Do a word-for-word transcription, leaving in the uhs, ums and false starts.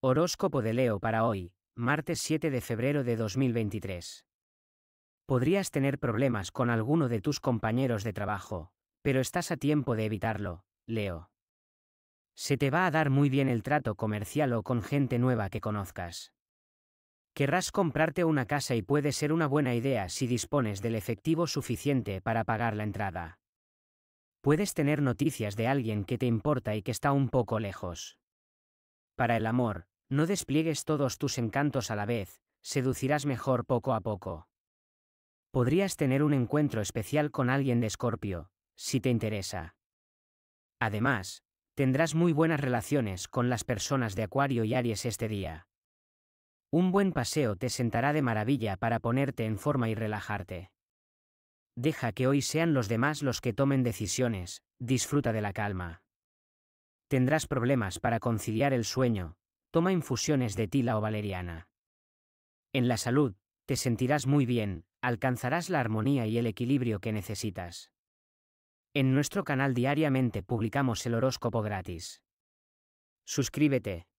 Horóscopo de Leo para hoy, martes siete de febrero de dos mil veintitrés. Podrías tener problemas con alguno de tus compañeros de trabajo, pero estás a tiempo de evitarlo, Leo. Se te va a dar muy bien el trato comercial o con gente nueva que conozcas. Querrás comprarte una casa y puede ser una buena idea si dispones del efectivo suficiente para pagar la entrada. Puedes tener noticias de alguien que te importa y que está un poco lejos. Para el amor, no despliegues todos tus encantos a la vez, seducirás mejor poco a poco. Podrías tener un encuentro especial con alguien de Escorpio, si te interesa. Además, tendrás muy buenas relaciones con las personas de Acuario y Aries este día. Un buen paseo te sentará de maravilla para ponerte en forma y relajarte. Deja que hoy sean los demás los que tomen decisiones, disfruta de la calma. Tendrás problemas para conciliar el sueño, toma infusiones de tila o valeriana. En la salud, te sentirás muy bien, alcanzarás la armonía y el equilibrio que necesitas. En nuestro canal diariamente publicamos el horóscopo gratis. Suscríbete,